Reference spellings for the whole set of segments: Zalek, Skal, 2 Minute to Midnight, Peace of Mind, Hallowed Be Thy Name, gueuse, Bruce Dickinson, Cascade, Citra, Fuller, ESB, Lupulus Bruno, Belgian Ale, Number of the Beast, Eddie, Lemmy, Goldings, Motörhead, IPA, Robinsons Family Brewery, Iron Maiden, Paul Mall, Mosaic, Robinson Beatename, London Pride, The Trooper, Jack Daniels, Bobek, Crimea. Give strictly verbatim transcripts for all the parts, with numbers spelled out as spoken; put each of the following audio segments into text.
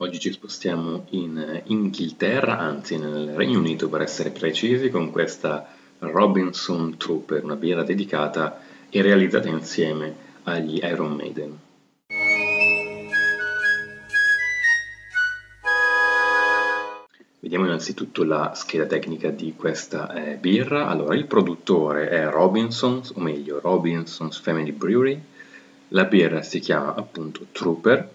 Oggi ci spostiamo in Inghilterra, anzi nel Regno Unito per essere precisi, con questa Robinson Trooper, una birra dedicata e realizzata insieme agli Iron Maiden. Vediamo innanzitutto la scheda tecnica di questa eh, birra. Allora, il produttore è Robinsons, o meglio Robinsons Family Brewery, la birra si chiama appunto Trooper.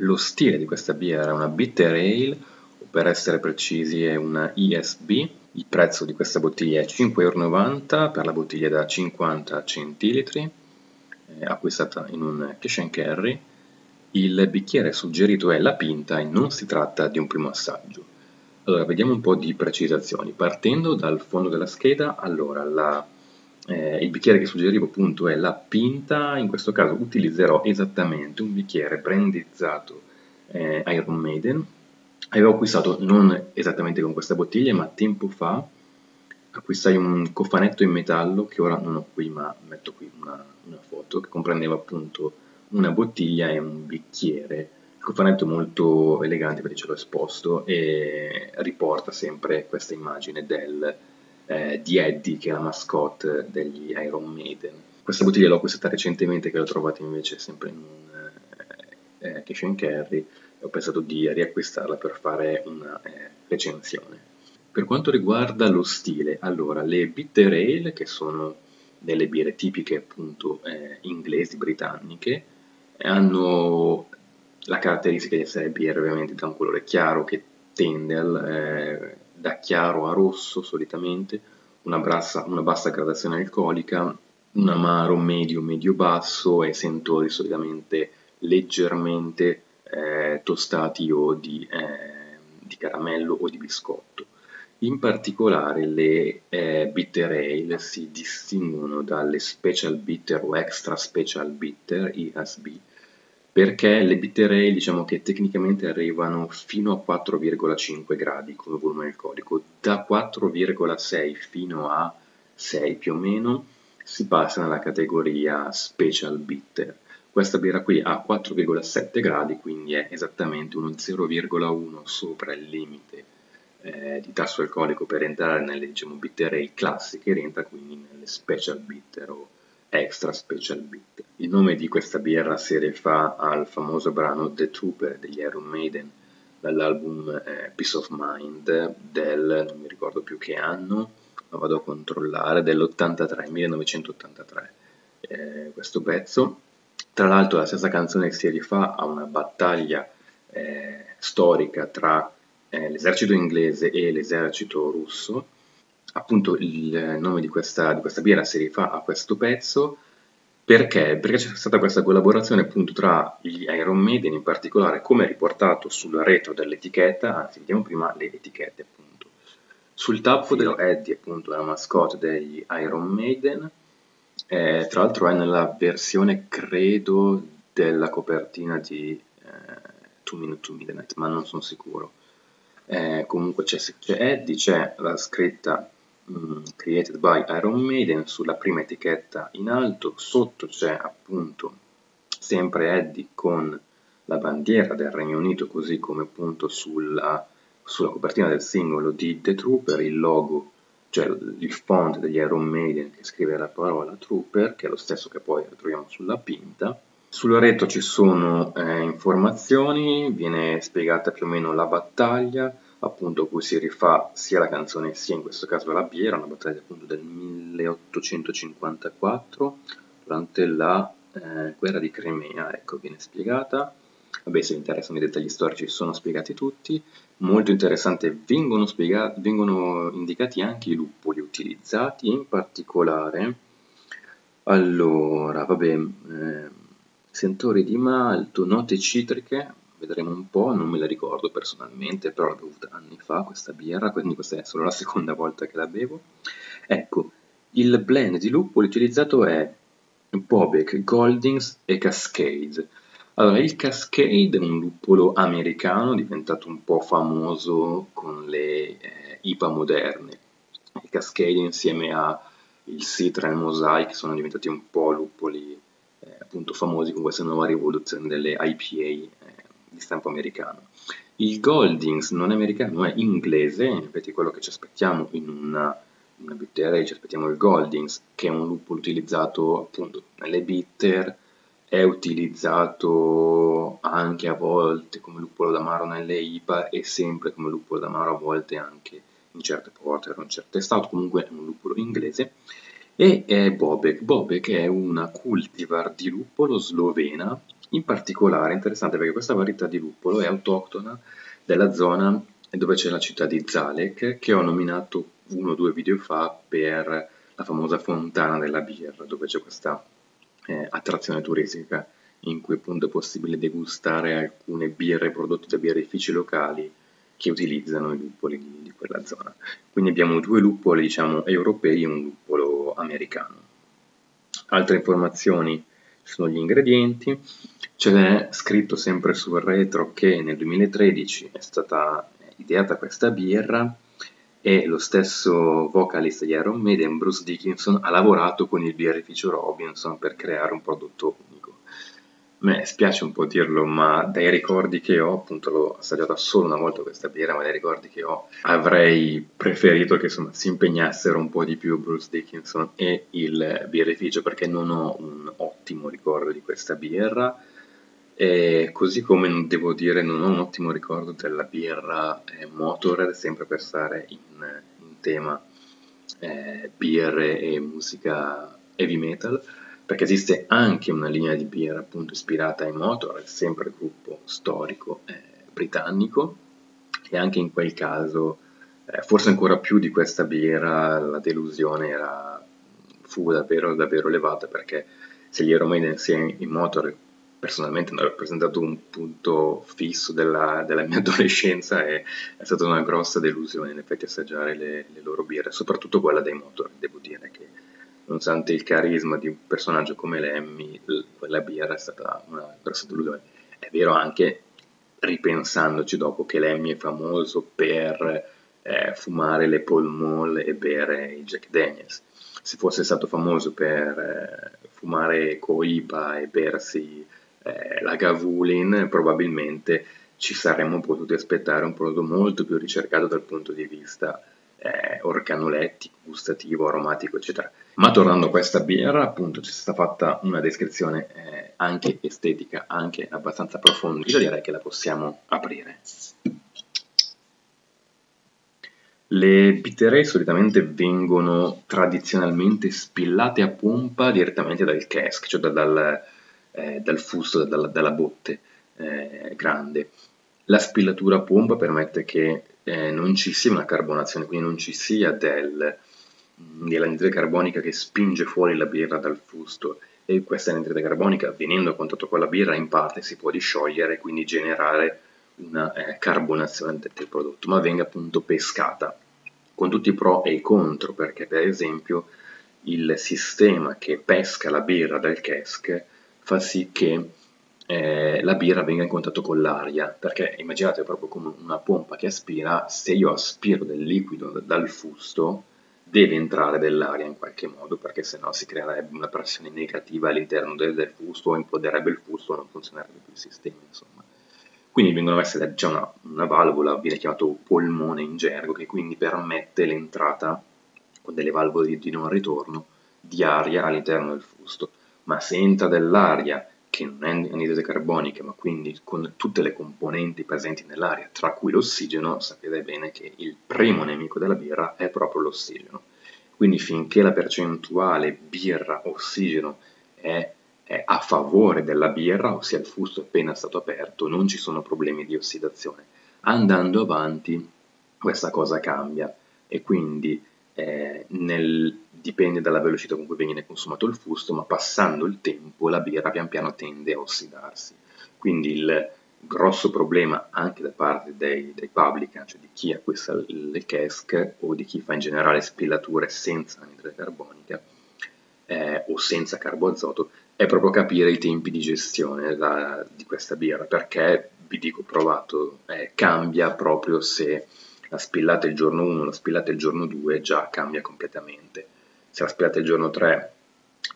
Lo stile di questa birra è una bitter ale, o per essere precisi è una E S B. Il prezzo di questa bottiglia è cinque e novanta euro per la bottiglia da cinquanta centilitri, eh, acquistata in un cash and carry. Il bicchiere suggerito è la pinta e non si tratta di un primo assaggio. Allora, vediamo un po' di precisazioni. Partendo dal fondo della scheda, allora la, eh, il bicchiere che suggerivo appunto è la pinta. In questo caso utilizzerò esattamente un bicchiere brandizzato eh, Iron Maiden. Avevo acquistato non esattamente con questa bottiglia, ma tempo fa acquistai un cofanetto in metallo che ora non ho qui, ma metto qui una, una foto, che comprendeva appunto una bottiglia e un bicchiere. Il cofanetto è molto elegante perché ce l'ho esposto e riporta sempre questa immagine del, eh, di Eddie, che è la mascotte degli Iron Maiden. Questa bottiglia l'ho acquistata recentemente, che l'ho trovata invece sempre in un eh, cash and carry. Ho pensato di riacquistarla per fare una eh, recensione. Per quanto riguarda lo stile, allora le bitter ale, che sono delle birre tipiche appunto eh, inglesi, britanniche, hanno la caratteristica di essere birre ovviamente da un colore chiaro che tende al, eh, da chiaro a rosso solitamente, una, brassa, una bassa gradazione alcolica, un amaro medio medio basso e sentori solitamente leggermente Eh, tostati o di, eh, di caramello o di biscotto. In particolare le eh, bitter ale si distinguono dalle special bitter o extra special bitter E S B, perché le bitter ale, diciamo che tecnicamente arrivano fino a quattro virgola cinque gradi come volume alcolico. Da quattro virgola sei fino a sei più o meno si passa nella categoria special bitter. Questa birra qui ha quattro virgola sette gradi, quindi è esattamente uno zero virgola uno sopra il limite eh, di tasso alcolico per entrare nelle, diciamo, bitter ale classiche, rientra quindi nelle special bitter o extra special bitter. Il nome di questa birra si rifà al famoso brano The Trooper degli Iron Maiden, dall'album eh, Peace of Mind del, non mi ricordo più che anno, ma vado a controllare, dell'ottantatré, millenovecentottantatré, eh, questo pezzo. Tra l'altro la stessa canzone si rifà a una battaglia eh, storica tra eh, l'esercito inglese e l'esercito russo. Appunto il nome di questa, di questa birra si rifà a questo pezzo perché, perché c'è stata questa collaborazione appunto tra gli Iron Maiden, in particolare come riportato sul retro dell'etichetta, anzi vediamo prima le etichette appunto. Sul tappo dello Eddie, appunto la mascotte degli Iron Maiden. Eh, tra l'altro è nella versione, credo, della copertina di two minute to midnight, ma non sono sicuro. Eh, comunque c'è Eddie, c'è la scritta mh, Created by Iron Maiden sulla prima etichetta in alto, sotto c'è appunto sempre Eddie con la bandiera del Regno Unito, così come appunto sulla, sulla copertina del singolo di The Trooper, il logo, cioè il font degli Iron Maiden che scrive la parola Trooper, che è lo stesso che poi troviamo sulla pinta. Sul retro ci sono eh, informazioni, viene spiegata più o meno la battaglia, appunto cui si rifà sia la canzone sia in questo caso la birra, una battaglia appunto del milleottocentocinquantaquattro, durante la eh, guerra di Crimea, ecco, viene spiegata. Vabbè, se vi interessano i dettagli storici sono spiegati tutti. Molto interessante, vengono, spiegati, vengono indicati anche i lupoli utilizzati, in particolare, allora, vabbè, eh, sentori di malto, note citriche, vedremo un po', non me la ricordo personalmente, però l'ho bevuta anni fa questa birra, quindi questa è solo la seconda volta che la bevo. Ecco, il blend di lupoli utilizzato è Bobek, Goldings e Cascade. Allora, il Cascade è un lupolo americano diventato un po' famoso con le eh, I P A moderne. Il Cascade insieme al Citra e il Mosaic sono diventati un po' lupoli eh, appunto famosi con questa nuova rivoluzione delle I P A eh, di stampo americano. Il Goldings non è americano, è inglese, in effetti è quello che ci aspettiamo in una, in una bitter, ci aspettiamo il Goldings, che è un lupo utilizzato appunto nelle bitter, è utilizzato anche a volte come lupolo d'amaro nelle I P A e sempre come lupolo d'amaro a volte anche in certe porter, in certe stout, comunque è un lupolo inglese. E è Bobek. Bobek è una cultivar di lupolo slovena, in particolare interessante perché questa varietà di lupolo è autoctona della zona dove c'è la città di Zalek, che ho nominato uno o due video fa per la famosa fontana della birra, dove c'è questa eh, attrazione turistica in cui appunto è possibile degustare alcune birre prodotte da birrifici locali che utilizzano i lupoli di, di quella zona. Quindi abbiamo due lupoli, diciamo, europei e un lupolo americano. Altre informazioni sono gli ingredienti. C'è scritto sempre sul retro che nel duemilatredici è stata ideata questa birra e lo stesso vocalista di Iron Maiden, Bruce Dickinson, ha lavorato con il birrificio Robinson per creare un prodotto unico. Me spiace un po' dirlo, ma dai ricordi che ho, appunto l'ho assaggiata solo una volta questa birra, ma dai ricordi che ho avrei preferito che insomma si impegnassero un po' di più Bruce Dickinson e il birrificio, perché non ho un ottimo ricordo di questa birra, e così come devo dire non ho un ottimo ricordo della birra eh, Motörhead, sempre per stare in, in tema eh, birre e musica heavy metal, perché esiste anche una linea di birra appunto ispirata ai Motörhead, sempre il gruppo storico eh, britannico, e anche in quel caso, eh, forse ancora più di questa birra, la delusione era, fu davvero davvero elevata, perché se gli Iron Maiden sia i Motörhead personalmente hanno rappresentato un punto fisso della, della mia adolescenza, e è stata una grossa delusione in effetti assaggiare le, le loro birre, soprattutto quella dei Motörhead. Devo dire che nonostante il carisma di un personaggio come Lemmy, quella birra è stata una grossa delusione. È vero anche, ripensandoci dopo, che Lemmy è famoso per eh, fumare le Paul Mall e bere i Jack Daniels. Se fosse stato famoso per eh, fumare Coiba e bersi eh, la Gavulin, probabilmente ci saremmo potuti aspettare un prodotto molto più ricercato dal punto di vista Eh, organolettico, gustativo, aromatico, eccetera. Ma tornando a questa birra, appunto ci è stata fatta una descrizione eh, anche estetica, anche abbastanza approfondita, direi che la possiamo aprire. Le bittere solitamente vengono tradizionalmente spillate a pompa direttamente dal cask, cioè da, dal, eh, dal fusto, da, da, dalla botte eh, grande. La spillatura a pompa permette che Eh, non ci sia una carbonazione, quindi non ci sia del, dell'anidride carbonica che spinge fuori la birra dal fusto, e questa anidride carbonica, venendo a contatto con la birra, in parte si può disciogliere e quindi generare una eh, carbonazione del, del prodotto, ma venga appunto pescata, con tutti i pro e i contro, perché per esempio il sistema che pesca la birra dal cask fa sì che Eh, la birra venga in contatto con l'aria, perché immaginate proprio come una pompa che aspira, se io aspiro del liquido dal fusto deve entrare dell'aria in qualche modo, perché sennò si creerebbe una pressione negativa all'interno del, del fusto, o imploderebbe il fusto, non funzionerebbe più il sistema, insomma. Quindi vengono messe, c'è una, una valvola, viene chiamato polmone in gergo, che quindi permette l'entrata con delle valvole di, di non ritorno di aria all'interno del fusto, ma se entra dell'aria che non è anidride carbonica, ma quindi con tutte le componenti presenti nell'aria, tra cui l'ossigeno, sapete bene che il primo nemico della birra è proprio l'ossigeno. Quindi finché la percentuale birra-ossigeno è, è a favore della birra, ossia il fusto appena stato aperto, non ci sono problemi di ossidazione. Andando avanti questa cosa cambia, e quindi eh, nel... dipende dalla velocità con cui viene consumato il fusto, ma passando il tempo la birra pian piano tende a ossidarsi. Quindi il grosso problema anche da parte dei, dei publicant, cioè di chi acquista le cask o di chi fa in generale spillature senza anidride carbonica eh, o senza carboazoto, è proprio capire i tempi di gestione la, di questa birra, perché, vi dico, provato, eh, cambia proprio se la spillate il giorno uno, la spillate il giorno due, già cambia completamente. Se la spillate il giorno tre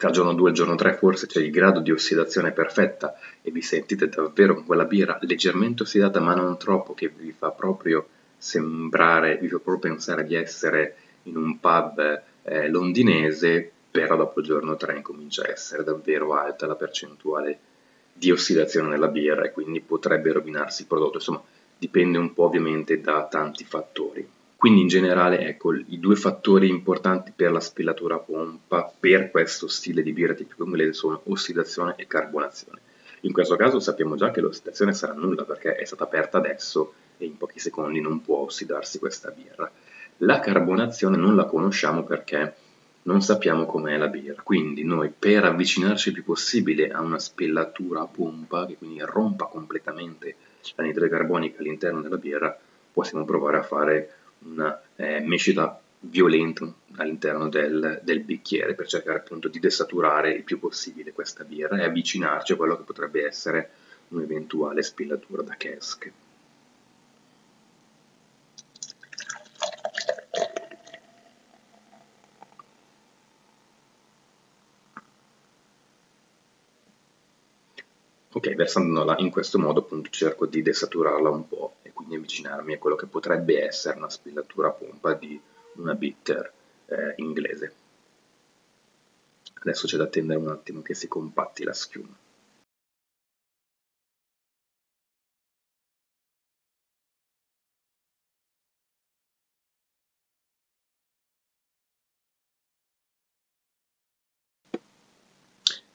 Tra il giorno due e il giorno tre forse c'è il grado di ossidazione perfetta e vi sentite davvero con quella birra leggermente ossidata ma non troppo, che vi fa proprio sembrare, vi fa proprio pensare di essere in un pub eh, londinese, però dopo il giorno tre incomincia a essere davvero alta la percentuale di ossidazione della birra e quindi potrebbe rovinarsi il prodotto. Insomma, dipende un po' ovviamente da tanti fattori. Quindi in generale, ecco, i due fattori importanti per la spillatura a pompa per questo stile di birra tipico inglese sono ossidazione e carbonazione. In questo caso sappiamo già che l'ossidazione sarà nulla perché è stata aperta adesso e in pochi secondi non può ossidarsi questa birra. La carbonazione non la conosciamo perché non sappiamo com'è la birra, quindi noi per avvicinarci il più possibile a una spillatura a pompa che quindi rompa completamente l'anidride carbonica all'interno della birra possiamo provare a fare una eh, mescita violenta all'interno del, del bicchiere per cercare appunto di desaturare il più possibile questa birra e avvicinarci a quello che potrebbe essere un'eventuale spillatura da cask. Ok, versandola in questo modo appunto cerco di desaturarla un po' e quindi avvicinarmi a quello che potrebbe essere una spillatura a pompa di una bitter eh, inglese. Adesso c'è da attendere un attimo che si compatti la schiuma.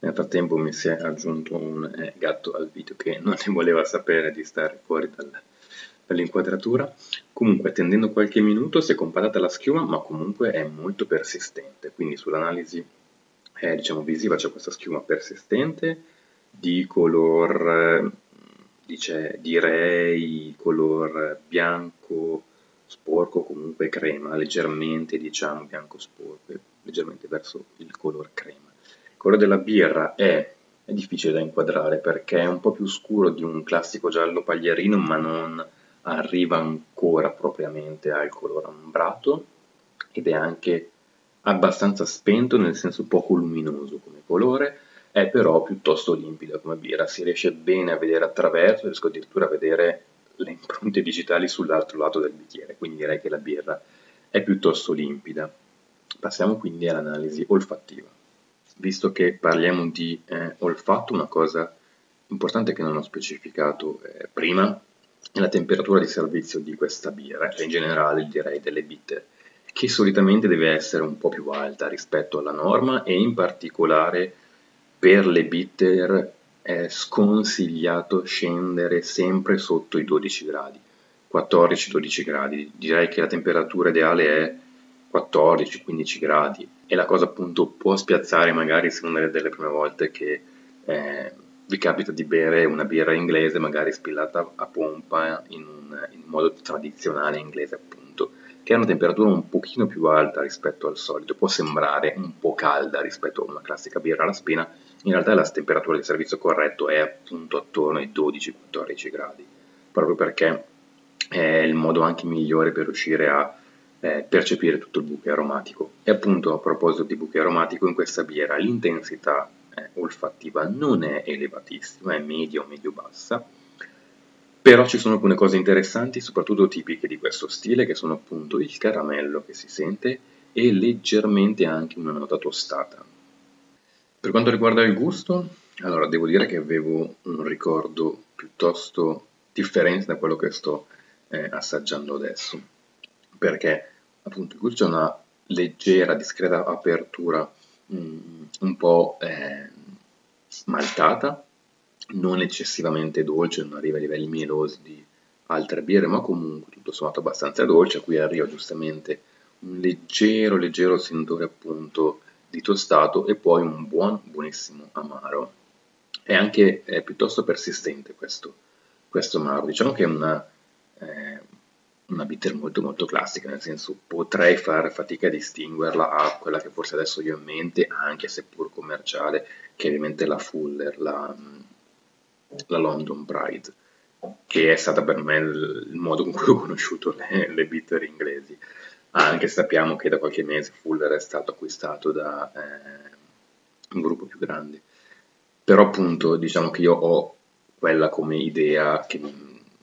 Nel frattempo mi si è aggiunto un eh, gatto al video che non ne voleva sapere di stare fuori dal, dall'inquadratura. Comunque, attendendo qualche minuto, si è compattata la schiuma, ma comunque è molto persistente. Quindi sull'analisi eh, diciamo visiva c'è questa schiuma persistente di color, dice, direi, color bianco sporco, comunque crema, leggermente diciamo bianco sporco, leggermente verso il color crema. Il colore della birra è, è difficile da inquadrare perché è un po' più scuro di un classico giallo paglierino, ma non arriva ancora propriamente al colore ambrato ed è anche abbastanza spento, nel senso poco luminoso come colore, è però piuttosto limpida come birra, si riesce bene a vedere attraverso, riesco addirittura a vedere le impronte digitali sull'altro lato del bicchiere, quindi direi che la birra è piuttosto limpida. Passiamo quindi all'analisi olfattiva. Visto che parliamo di eh, olfatto, una cosa importante che non ho specificato eh, prima è la temperatura di servizio di questa birra, cioè in generale direi delle bitter, che solitamente deve essere un po' più alta rispetto alla norma e in particolare per le bitter è sconsigliato scendere sempre sotto i dodici gradi, quattordici dodici gradi, direi che la temperatura ideale è quattordici quindici gradi e la cosa appunto può spiazzare magari se una delle prime volte che eh, vi capita di bere una birra inglese magari spillata a pompa in un, in un modo tradizionale inglese appunto, che ha una temperatura un pochino più alta rispetto al solito, può sembrare un po' calda rispetto a una classica birra alla spina, in realtà la temperatura di servizio corretto è appunto attorno ai dodici quattordici gradi, proprio perché è il modo anche migliore per riuscire a Eh, percepire tutto il bouquet aromatico. E appunto a proposito di bouquet aromatico, in questa birra l'intensità eh, olfattiva non è elevatissima, è media o medio bassa, però ci sono alcune cose interessanti soprattutto tipiche di questo stile che sono appunto il caramello che si sente e leggermente anche una nota tostata. Per quanto riguarda il gusto, allora devo dire che avevo un ricordo piuttosto differente da quello che sto eh, assaggiando adesso, perché appunto il gusto c'è una leggera, discreta apertura mh, un po' eh, maltata, non eccessivamente dolce, non arriva ai livelli mielosi di altre birre, ma comunque tutto sommato abbastanza dolce. Qui arriva giustamente un leggero, leggero sentore appunto di tostato e poi un buon, buonissimo amaro. È anche è piuttosto persistente questo, questo amaro, diciamo che è una... Eh, una bitter molto molto classica, nel senso potrei fare fatica a distinguerla a quella che forse adesso io ho in mente, anche seppur commerciale, che è ovviamente la Fuller, la, la London Pride, che è stata per me il modo con cui ho conosciuto le, le bitter inglesi, anche sappiamo che da qualche mese Fuller è stato acquistato da, eh, un gruppo più grande, però appunto diciamo che io ho quella come idea che,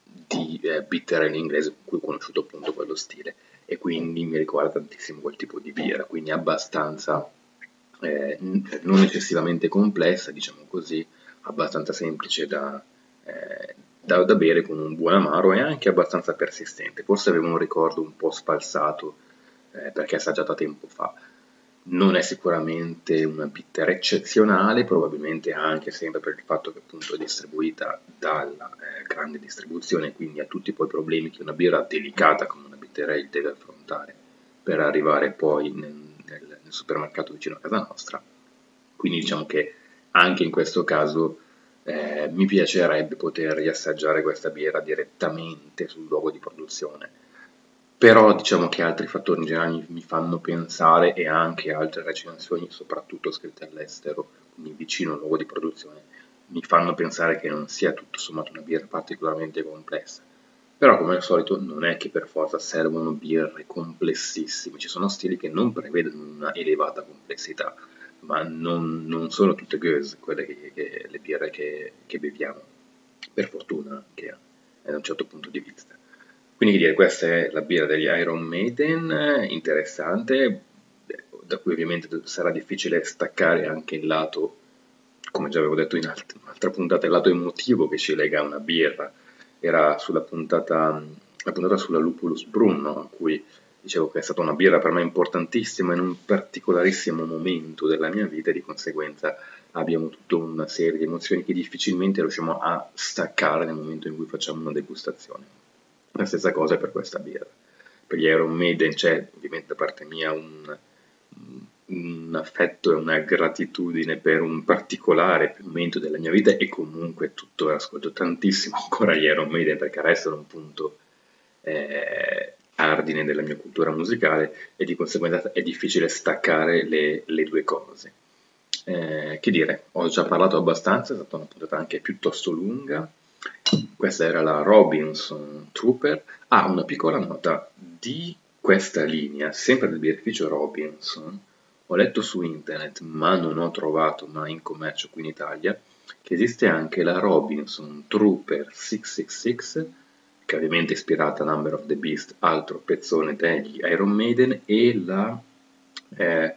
di eh, bitter inglese, con cui ho conosciuto appunto quello stile, e quindi mi ricorda tantissimo quel tipo di birra, quindi abbastanza eh, non eccessivamente complessa, diciamo così, abbastanza semplice da, eh, da, da bere con un buon amaro, e anche abbastanza persistente. Forse avevo un ricordo un po' sfalsato eh, perché assaggiata tempo fa. Non è sicuramente una bitter eccezionale, probabilmente anche sempre per il fatto che appunto è distribuita dalla eh, grande distribuzione, quindi ha tutti poi i problemi che una birra delicata come una bitter ale deve affrontare per arrivare poi nel, nel, nel supermercato vicino a casa nostra. Quindi diciamo che anche in questo caso eh, mi piacerebbe poter riassaggiare questa birra direttamente sul luogo di produzione. Però diciamo che altri fattori in generale mi fanno pensare, e anche altre recensioni, soprattutto scritte all'estero, quindi vicino al luogo di produzione, mi fanno pensare che non sia tutto sommato una birra particolarmente complessa. Però come al solito non è che per forza servono birre complessissime, ci sono stili che non prevedono una elevata complessità, ma non, non sono tutte gueuse quelle che, che, le birre che, che beviamo, per fortuna anche da un certo punto di vista. Quindi dire, questa è la birra degli Iron Maiden, interessante, da cui ovviamente sarà difficile staccare anche il lato, come già avevo detto in un'altra puntata, il lato emotivo che ci lega a una birra. Era sulla puntata, la puntata sulla Lupulus Bruno, a cui dicevo che è stata una birra per me importantissima in un particolarissimo momento della mia vita, e di conseguenza abbiamo tutta una serie di emozioni che difficilmente riusciamo a staccare nel momento in cui facciamo una degustazione. La stessa cosa per questa birra. Per gli Iron Maiden c'è ovviamente da parte mia un, un affetto e una gratitudine per un particolare momento della mia vita, e comunque tuttora ascolto tantissimo ancora gli Iron Maiden perché restano un punto eh, cardine della mia cultura musicale, e di conseguenza è difficile staccare le, le due cose. Eh, che dire, ho già parlato abbastanza, è stata una puntata anche piuttosto lunga. Questa era la Robinson Trooper. Ah, una piccola nota: di questa linea, sempre del birrificio Robinson, ho letto su internet, ma non ho trovato mai in commercio qui in Italia, che esiste anche la Robinson Trooper sei sei sei, che ovviamente è ispirata a Number of the Beast, altro pezzone degli Iron Maiden, e la eh,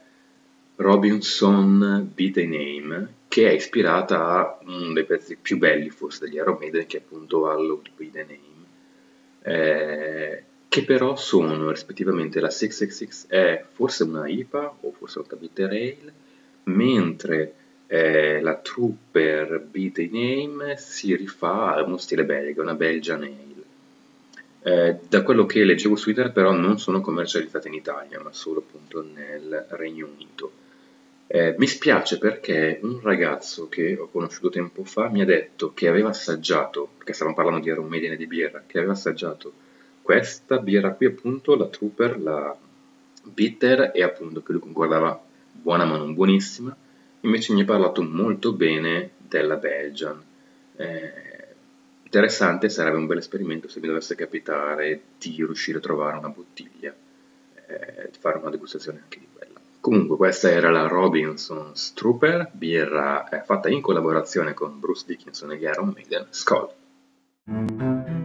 Robinson Beatename, che è ispirata a uno dei pezzi più belli forse degli Iron Maiden, che è appunto Hallowed Be Thy Name, eh, che però sono rispettivamente la sei sei sei è forse una I P A o forse una bitter ale, mentre eh, la Trooper Be Thy Name si rifà a uno stile belga, una Belgian Ale. Eh, da quello che leggevo su internet però non sono commercializzate in Italia, ma solo appunto nel Regno Unito. Eh, mi spiace perché un ragazzo che ho conosciuto tempo fa mi ha detto che aveva assaggiato, perché stavamo parlando di Iron Maiden e di birra, che aveva assaggiato questa birra qui appunto, la Trooper, la bitter, e appunto che lui concordava buona ma non buonissima, invece mi ha parlato molto bene della Belgian. Eh, Interessante, sarebbe un bel esperimento se mi dovesse capitare di riuscire a trovare una bottiglia e eh, fare una degustazione anche di quella. Comunque questa era la Robinson's Trooper, birra eh, fatta in collaborazione con Bruce Dickinson e gli Iron Maiden. SKAL!